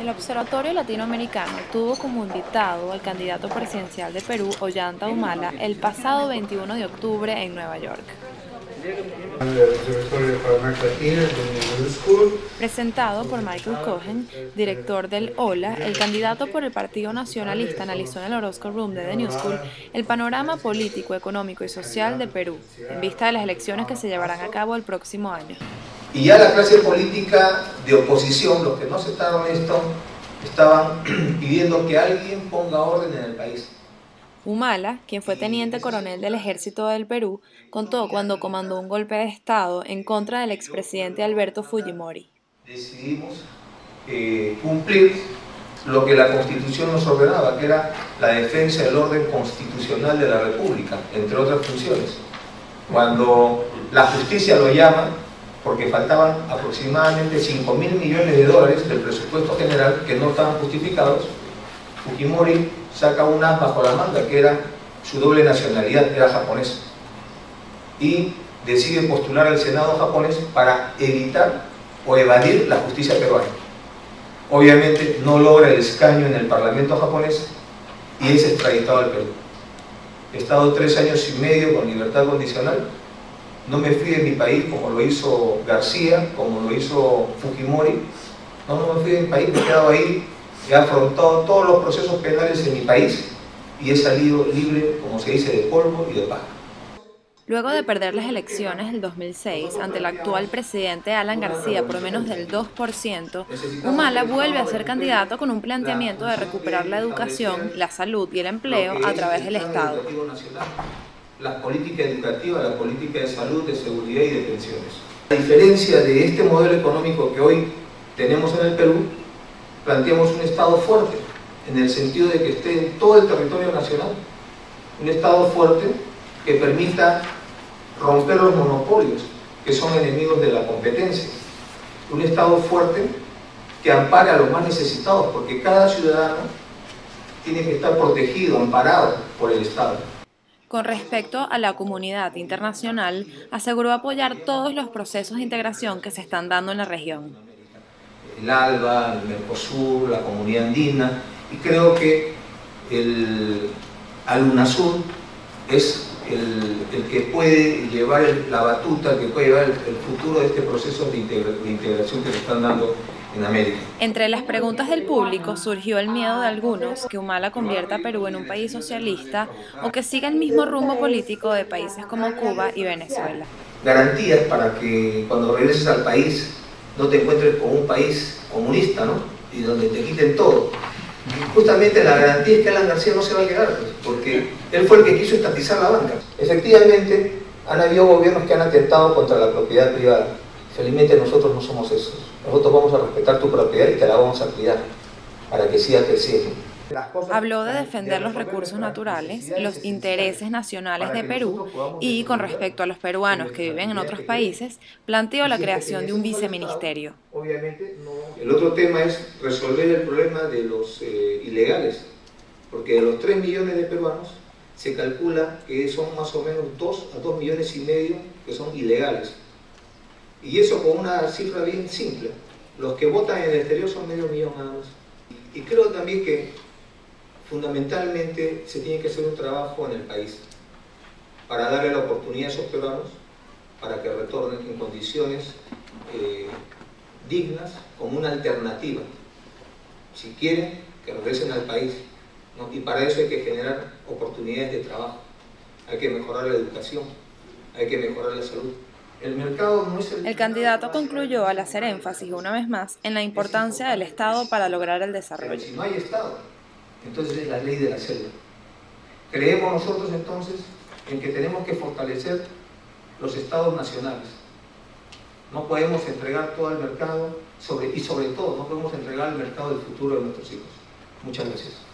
El Observatorio Latinoamericano tuvo como invitado al candidato presidencial de Perú, Ollanta Humala, el pasado 21 de octubre en Nueva York. Presentado por Michael Cohen, director del OLA, el candidato por el Partido Nacionalista analizó en el Orozco Room de The New School el panorama político, económico y social de Perú, en vista de las elecciones que se llevarán a cabo el próximo año. Y ya la clase política de oposición, los que no aceptaron esto, estaban pidiendo que alguien ponga orden en el país. Humala, quien fue teniente coronel del Ejército del Perú, contó cuando comandó un golpe de Estado en contra del expresidente Alberto Fujimori. Decidimos cumplir lo que la Constitución nos ordenaba, que era la defensa del orden constitucional de la República, entre otras funciones. Cuando la justicia lo llama, porque faltaban aproximadamente 5.000 millones de dólares del presupuesto general que no estaban justificados, Fujimori saca una bajo la manga, que era su doble nacionalidad, era japonesa, y decide postular al Senado japonés para evitar o evadir la justicia peruana. Obviamente no logra el escaño en el Parlamento japonés y es extraditado al Perú. He estado 3 años y medio con libertad condicional. No me fui de mi país como lo hizo García, como lo hizo Fujimori. No me fui de mi país, me he quedado ahí, he afrontado todos los procesos penales en mi país y he salido libre, como se dice, de polvo y de paja. Luego de perder las elecciones del 2006 ante el actual presidente Alan García por menos del 2%, Humala vuelve a ser candidato con un planteamiento de recuperar la educación, la salud y el empleo a través del Estado. La política educativa, la política de salud, de seguridad y de pensiones. A diferencia de este modelo económico que hoy tenemos en el Perú, planteamos un Estado fuerte, en el sentido de que esté en todo el territorio nacional. Un Estado fuerte que permita romper los monopolios, que son enemigos de la competencia. Un Estado fuerte que ampare a los más necesitados, porque cada ciudadano tiene que estar protegido, amparado por el Estado. Con respecto a la comunidad internacional, aseguró apoyar todos los procesos de integración que se están dando en la región. El ALBA, el Mercosur, la comunidad andina, y creo que el UNASUR es el que puede llevar la batuta, que puede llevar el futuro de este proceso de integración que se están dando en América. Entre las preguntas del público surgió el miedo de algunos que Humala convierta a Perú en un país socialista o que siga el mismo rumbo político de países como Cuba y Venezuela. Garantías para que cuando regreses al país no te encuentres con un país comunista, ¿no? Y donde te quiten todo. Justamente la garantía es que Alan García no se va a quedar, pues, porque él fue el que quiso estatizar la banca. Efectivamente, han habido gobiernos que han atentado contra la propiedad privada. Felizmente nosotros no somos esos. Nosotros vamos a respetar tu propiedad y te la vamos a cuidar para que siga creciendo. Habló de defender los recursos naturales, los intereses nacionales de Perú y, con respecto a los peruanos que viven en otros países, planteó la creación de un viceministerio. El otro tema es resolver el problema de los ilegales, porque de los 3 millones de peruanos se calcula que son más o menos 2 a 2,5 millones que son ilegales. Y eso con una cifra bien simple. Los que votan en el exterior son medio millón nada más. Y creo también que fundamentalmente se tiene que hacer un trabajo en el país para darle la oportunidad a esos peruanos para que retornen en condiciones dignas como una alternativa. Si quieren, que regresen al país, ¿no? Y para eso hay que generar oportunidades de trabajo, hay que mejorar la educación, hay que mejorar la salud. El candidato concluyó al hacer énfasis una vez más en la importancia del Estado para lograr el desarrollo. Pero si no hay Estado, entonces es la ley de la selva. Creemos nosotros entonces en que tenemos que fortalecer los Estados nacionales. No podemos entregar todo al mercado, y sobre todo no podemos entregar al mercado el futuro de nuestros hijos. Muchas gracias.